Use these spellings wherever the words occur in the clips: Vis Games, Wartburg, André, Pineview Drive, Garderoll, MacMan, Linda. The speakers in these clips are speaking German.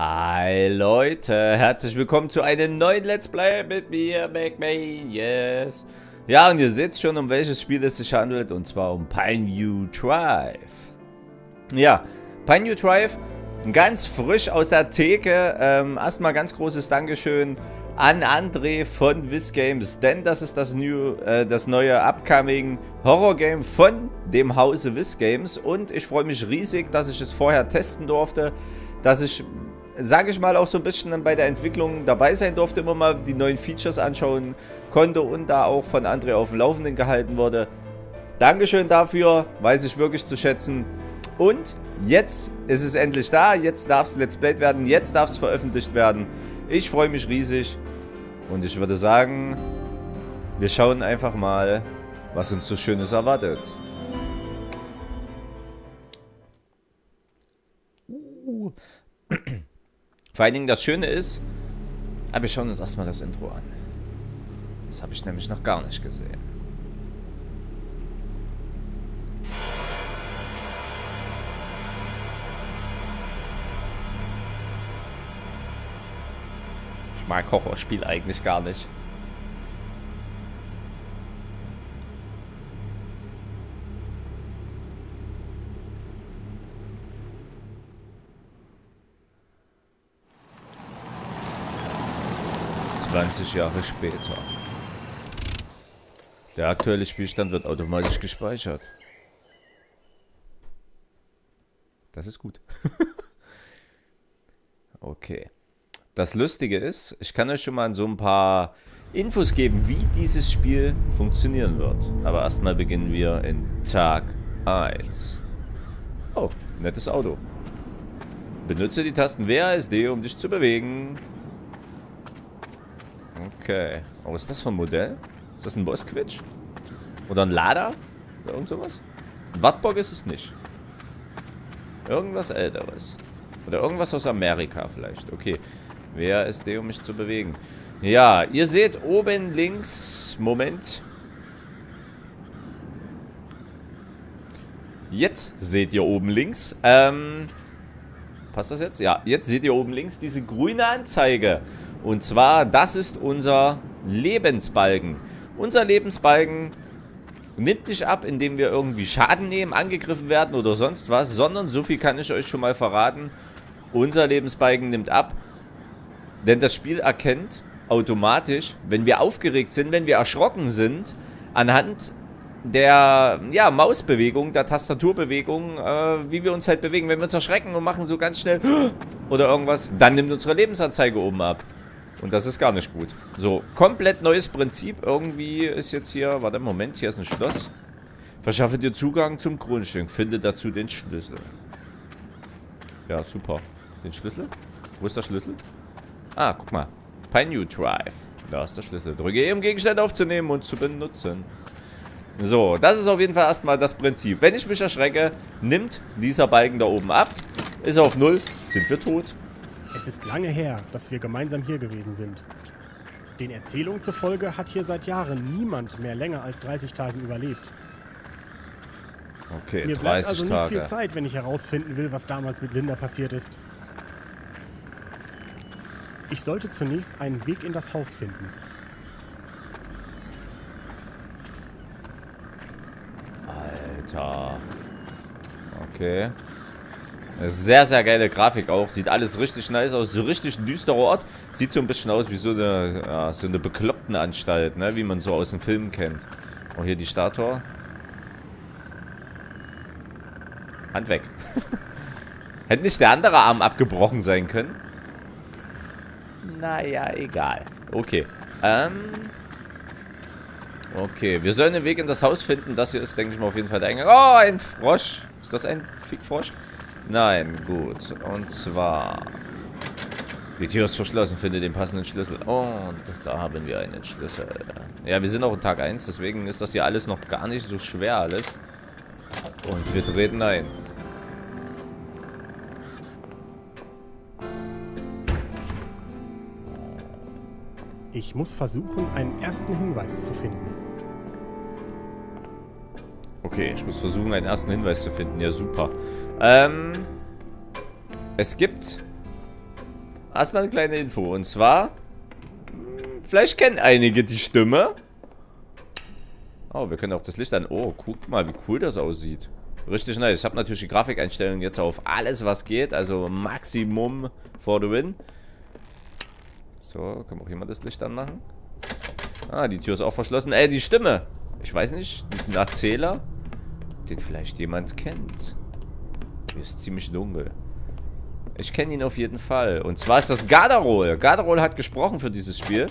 Hi Leute, herzlich willkommen zu einem neuen Let's Play mit mir, MacMan, yes. Ja, und ihr seht schon, um welches Spiel es sich handelt, und zwar um Pineview Drive. Ja, Pineview Drive, ganz frisch aus der Theke. Erstmal ganz großes Dankeschön an André von Vis Games, denn das ist das neue upcoming Horror-Game von dem Hause Vis Games. Und ich freue mich riesig, dass ich es vorher testen durfte, dass ich, sage ich mal, auch so ein bisschen bei der Entwicklung dabei sein durfte, immer mal die neuen Features anschauen konnte und da auch von André auf dem Laufenden gehalten wurde. Dankeschön dafür, weiß ich wirklich zu schätzen. Und jetzt ist es endlich da, jetzt darf es Let's Played werden, jetzt darf es veröffentlicht werden. Ich freue mich riesig und ich würde sagen, wir schauen einfach mal, was uns so Schönes erwartet. Vor allen Dingen das Schöne ist, aber wir schauen uns erstmal das Intro an. Das habe ich nämlich noch gar nicht gesehen. Ich mag Horrorspiel eigentlich gar nicht. Jahre später. Der aktuelle Spielstand wird automatisch gespeichert. Das ist gut. Okay. Das Lustige ist, ich kann euch schon mal so ein paar Infos geben, wie dieses Spiel funktionieren wird. Aber erstmal beginnen wir in Tag 1. Oh, nettes Auto. Benutze die Tasten WASD, um dich zu bewegen. Okay. Oh, was ist das für ein Modell? Ist das ein Bossquitsch? Oder ein Lader? Oder irgend sowas? Ein Wartburg ist es nicht. Irgendwas Älteres. Oder irgendwas aus Amerika vielleicht. Okay. Wer ist der, um mich zu bewegen? Ja, ihr seht oben links... Moment. Jetzt seht ihr oben links. Passt das jetzt? Ja, jetzt seht ihr oben links diese grüne Anzeige. Und zwar, das ist unser Lebensbalken. Unser Lebensbalken nimmt nicht ab, indem wir irgendwie Schaden nehmen, angegriffen werden oder sonst was, sondern so viel kann ich euch schon mal verraten. Unser Lebensbalken nimmt ab, denn das Spiel erkennt automatisch, wenn wir aufgeregt sind, wenn wir erschrocken sind, anhand der Mausbewegung, der Tastaturbewegung, wie wir uns halt bewegen. Wenn wir uns erschrecken und machen so ganz schnell oder irgendwas, dann nimmt unsere Lebensanzeige oben ab. Und das ist gar nicht gut. So, komplett neues Prinzip. Irgendwie ist jetzt hier... Warte, Moment, hier ist ein Schloss. Verschaffe dir Zugang zum Grundstück. Finde dazu den Schlüssel. Ja, super. Den Schlüssel? Wo ist der Schlüssel? Ah, guck mal. Pineview Drive. Da ist der Schlüssel. Drücke E, um Gegenstände aufzunehmen und zu benutzen. So, das ist auf jeden Fall erstmal das Prinzip. Wenn ich mich erschrecke, nimmt dieser Balken da oben ab. Ist er auf 0, sind wir tot. Es ist lange her, dass wir gemeinsam hier gewesen sind. Den Erzählungen zufolge hat hier seit Jahren niemand mehr länger als 30 Tagen überlebt. Okay, 30 Tage. Mir bleibt also nicht viel Zeit, wenn ich herausfinden will, was damals mit Linda passiert ist. Ich sollte zunächst einen Weg in das Haus finden. Alter. Okay. Sehr, sehr geile Grafik auch. Sieht alles richtig nice aus. So richtig düsterer Ort. Sieht so ein bisschen aus wie so eine Beklopptenanstalt, ne? Wie man so aus dem Film kennt. Auch hier die Statue. Hand weg. Hätte nicht der andere Arm abgebrochen sein können? Naja, egal. Okay. Okay, wir sollen den Weg in das Haus finden. Das hier ist, denke ich mal, auf jeden Fall der Eingang. Oh, ein Frosch. Ist das ein Fickfrosch? Nein, gut. Und zwar... Die Tür ist verschlossen. Finde den passenden Schlüssel. Und da haben wir einen Schlüssel. Ja, wir sind auch in Tag 1. Deswegen ist das hier alles noch gar nicht so schwer alles. Und wir treten ein. Ich muss versuchen, einen ersten Hinweis zu finden. Okay, ich muss versuchen, einen ersten Hinweis zu finden. Ja, super. Es gibt Erstmal eine kleine Info. Und zwar, vielleicht kennen einige die Stimme. Oh, wir können auch das Licht an. Oh, guckt mal, wie cool das aussieht. Richtig nice. Ich habe natürlich die Grafikeinstellungen jetzt auf alles, was geht. Also Maximum for the win. So, kann auch jemand das Licht anmachen? Ah, die Tür ist auch verschlossen. Ey, die Stimme. Ich weiß nicht, diesen Erzähler, den vielleicht jemand kennt. Hier ist ziemlich dunkel. Ich kenne ihn auf jeden Fall. Und zwar ist das Garderoll. Garderoll hat gesprochen für dieses Spiel.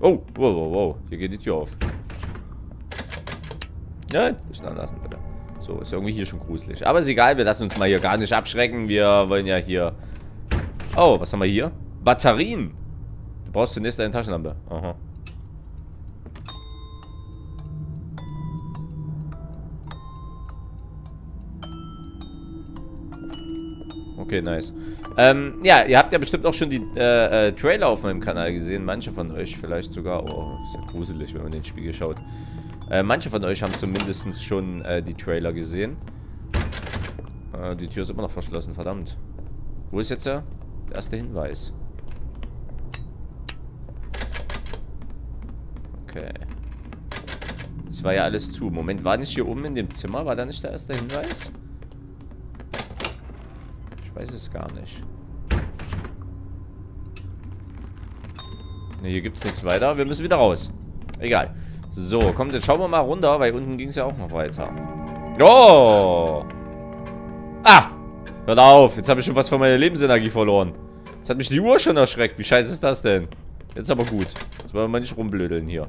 Oh, wow, wow, wow. Hier geht die Tür auf. Nein, Licht anlassen, bitte. So, ist irgendwie hier schon gruselig. Aber ist egal, wir lassen uns mal hier gar nicht abschrecken. Wir wollen ja hier... Oh, was haben wir hier? Batterien. Du brauchst zunächst eine Taschenlampe. Aha. Okay, nice. Ja, ihr habt ja bestimmt auch schon die Trailer auf meinem Kanal gesehen. Manche von euch vielleicht sogar. Oh, ist ja gruselig, wenn man in den Spiegel schaut. Manche von euch haben zumindest schon die Trailer gesehen. Die Tür ist immer noch verschlossen, verdammt. Wo ist jetzt der erste Hinweis? Okay. Das war ja alles zu. Moment, war nicht hier oben in dem Zimmer? War da nicht der erste Hinweis? Ich weiß es gar nicht. Ne, hier gibt es nichts weiter. Wir müssen wieder raus. Egal. So, komm, jetzt schauen wir mal runter, weil unten ging es ja auch noch weiter. Oh! Ah! Hört auf, jetzt habe ich schon was von meiner Lebensenergie verloren. Jetzt hat mich die Uhr schon erschreckt. Wie scheiße ist das denn? Jetzt aber gut. Jetzt wollen wir mal nicht rumblödeln hier.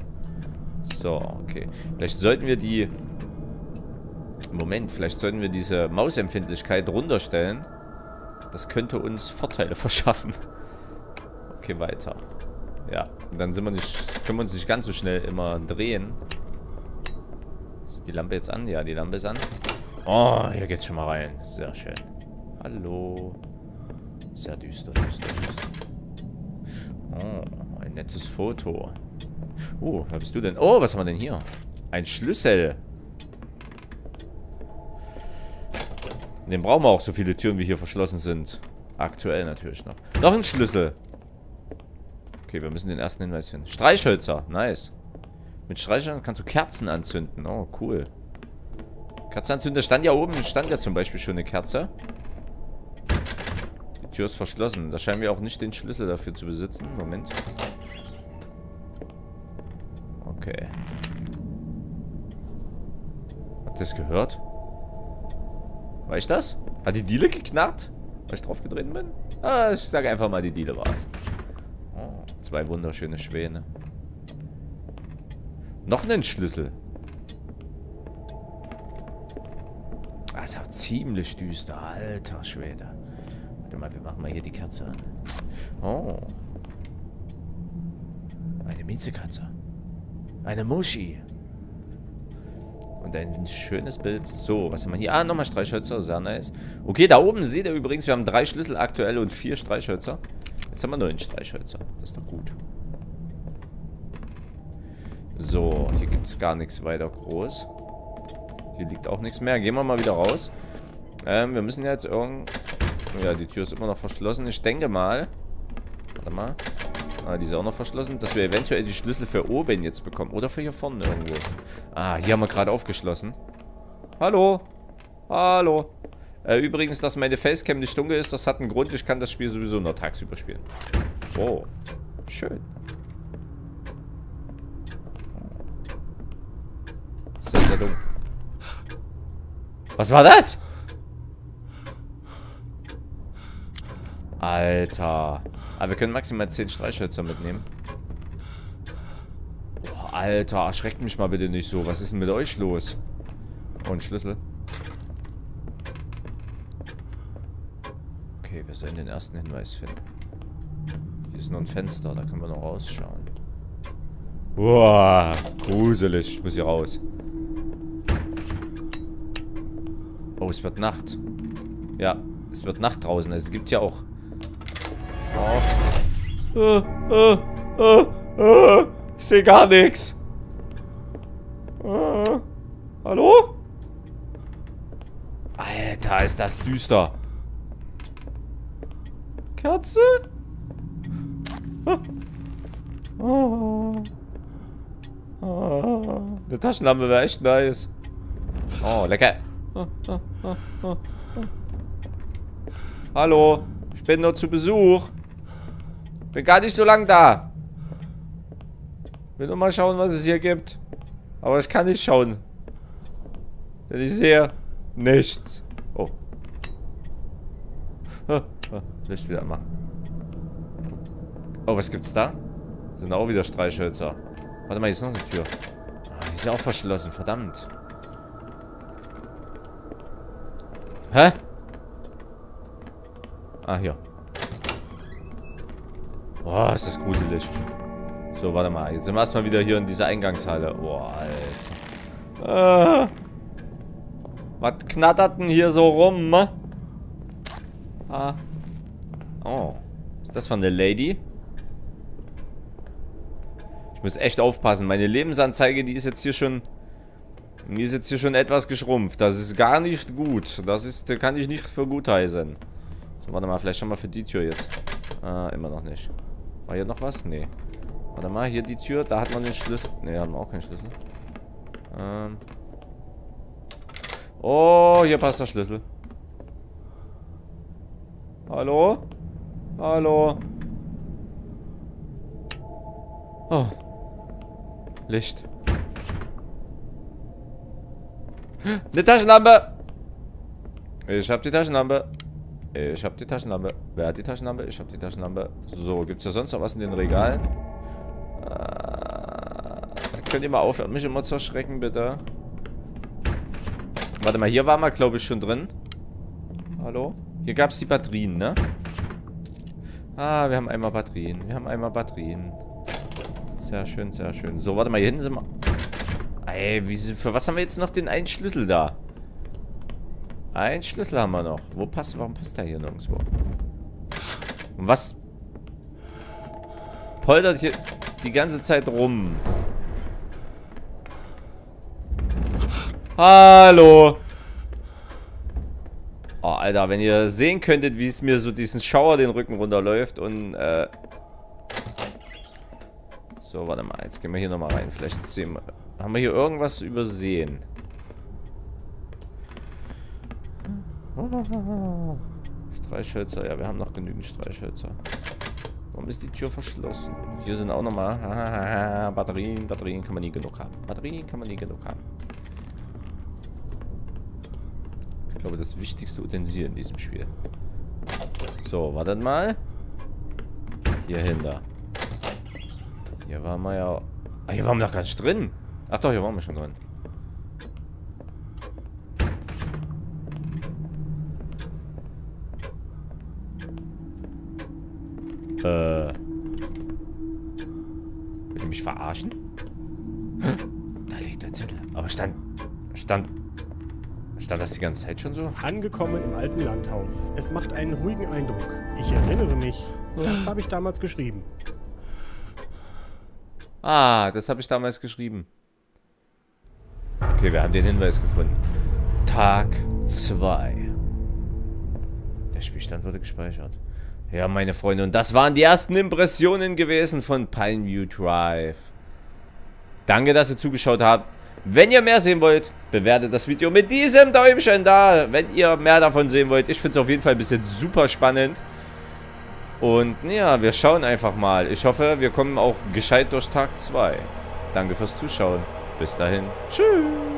So, okay. Vielleicht sollten wir die... Moment, vielleicht sollten wir diese Mausempfindlichkeit runterstellen. Das könnte uns Vorteile verschaffen. Okay, weiter. Ja, dann sind wir nicht, können wir uns nicht ganz so schnell immer drehen. Ist die Lampe jetzt an? Ja, die Lampe ist an. Oh, hier geht's schon mal rein. Sehr schön. Hallo. Sehr düster, düster, düster. Oh, ein nettes Foto. Oh, was bist du denn? Oh, was haben wir denn hier? Ein Schlüssel. Den brauchen wir auch, so viele Türen, wie hier verschlossen sind. Aktuell natürlich noch. Noch ein Schlüssel. Okay, wir müssen den ersten Hinweis finden. Streichhölzer, nice. Mit Streichhölzern kannst du Kerzen anzünden. Oh, cool. Kerzen anzünden, stand ja oben, stand ja zum Beispiel schon eine Kerze. Die Tür ist verschlossen. Da scheinen wir auch nicht den Schlüssel dafür zu besitzen. Moment. Okay. Habt ihr das gehört? War ich das? Hat die Diele geknarrt? Weil ich drauf gedreht bin? Ah, ich sage einfach mal, die Diele war's. Oh, zwei wunderschöne Schwäne. Noch einen Schlüssel. Das ist auch ziemlich düster. Alter Schwede. Warte mal, wir machen mal hier die Kerze an. Oh. Eine Miezekatze. Eine Muschi. Und ein schönes Bild. So, was haben wir hier? Ah, nochmal Streichhölzer. Sehr nice. Okay, da oben seht ihr übrigens, wir haben 3 Schlüssel aktuell und 4 Streichhölzer. Jetzt haben wir 9 Streichhölzer. Das ist doch gut. So, hier gibt es gar nichts weiter groß. Hier liegt auch nichts mehr. Gehen wir mal wieder raus. Wir müssen ja jetzt irgend... Ja, die Tür ist immer noch verschlossen. Ich denke mal... Warte mal. Ah, die ist auch noch verschlossen, dass wir eventuell die Schlüssel für oben jetzt bekommen. Oder für hier vorne irgendwo. Ah, hier haben wir gerade aufgeschlossen. Hallo. Hallo. Übrigens, dass meine Facecam nicht dunkel ist, das hat einen Grund. Ich kann das Spiel sowieso nur tagsüber spielen. Oh, schön. Sehr, sehr dunkel. Was war das? Alter. Aber wir können maximal 10 Streichhölzer mitnehmen. Oh, Alter, erschreckt mich mal bitte nicht so. Was ist denn mit euch los? Oh, ein Schlüssel. Okay, wir sollen den ersten Hinweis finden. Hier ist noch ein Fenster, da können wir noch rausschauen. Boah, gruselig. Ich muss hier raus. Oh, es wird Nacht. Ja, es wird Nacht draußen. Es gibt ja auch... Oh. Ich sehe gar nichts. Hallo? Alter, ist das düster. Kerze? Eine Taschenlampe wäre echt nice. Oh, lecker. Hallo, ich bin nur zu Besuch. Bin gar nicht so lang da. Will nur mal schauen, was es hier gibt. Aber ich kann nicht schauen. Denn ich sehe nichts. Oh. Licht wieder anmachen. Oh, was gibt's da? Das sind auch wieder Streichhölzer. Warte mal, hier ist noch eine Tür. Ah, die ist ja auch verschlossen, verdammt. Hä? Ah, hier. Boah, ist das gruselig. So, warte mal. Jetzt sind wir erstmal wieder hier in dieser Eingangshalle. Boah, Alter. Was knattert denn hier so rum? Ah. Oh. Ist das von der Lady? Ich muss echt aufpassen. Meine Lebensanzeige, die ist jetzt hier schon etwas geschrumpft. Das ist gar nicht gut. Das ist, kann ich nicht für gut heißen. So, warte mal, vielleicht schon mal für die Tür jetzt. Ah, immer noch nicht. War hier noch was? Nee. Warte mal, hier die Tür. Da hat man den Schlüssel. Nee, haben wir auch keinen Schlüssel. Oh, hier passt der Schlüssel. Hallo? Hallo? Oh. Licht. Eine Taschenlampe! Ich hab die Taschenlampe. Ich hab die Taschenlampe. Wer hat die Taschenlampe? Ich hab die Taschenlampe. So, gibt's da sonst noch was in den Regalen? Könnt ihr mal aufhören, mich immer zu erschrecken, bitte? Warte mal, hier waren wir, glaube ich, schon drin. Hallo? Hier gab's die Batterien, ne? Ah, wir haben einmal Batterien. Wir haben einmal Batterien. Sehr schön, sehr schön. So, warte mal, hier hinten sind wir... Ey, für was haben wir jetzt noch den einen Schlüssel da? Einen Schlüssel haben wir noch. Warum passt der hier nirgendwo? Und was? Poltert hier die ganze Zeit rum. Hallo. Oh, Alter, wenn ihr sehen könntet, wie es mir so diesen Schauer den Rücken runterläuft und, So, warte mal, jetzt gehen wir hier nochmal rein. Vielleicht sehen wir, haben wir hier irgendwas übersehen. Streichhölzer, ja, wir haben noch genügend Streichhölzer. Warum ist die Tür verschlossen? Hier sind auch nochmal Batterien, Batterien kann man nie genug haben. Batterien kann man nie genug haben. Ich glaube, das wichtigste Utensil in diesem Spiel. So, wartet mal. Hier hinter. Hier waren wir ja... Ah, hier waren wir noch gar nicht drin. Ach doch, hier waren wir schon drin. Will ich mich verarschen? Da liegt ein Zettel. Aber stand das die ganze Zeit schon so? Angekommen im alten Landhaus. Es macht einen ruhigen Eindruck. Ich erinnere mich, das habe ich damals geschrieben. Ah, das habe ich damals geschrieben. Okay, wir haben den Hinweis gefunden. Tag 2. Der Spielstand wurde gespeichert. Ja, meine Freunde, und das waren die ersten Impressionen gewesen von Pineview Drive. Danke, dass ihr zugeschaut habt. Wenn ihr mehr sehen wollt, bewertet das Video mit diesem Däumchen da, wenn ihr mehr davon sehen wollt. Ich finde es auf jeden Fall bis jetzt super spannend. Und ja, wir schauen einfach mal. Ich hoffe, wir kommen auch gescheit durch Tag 2. Danke fürs Zuschauen. Bis dahin. Tschüss.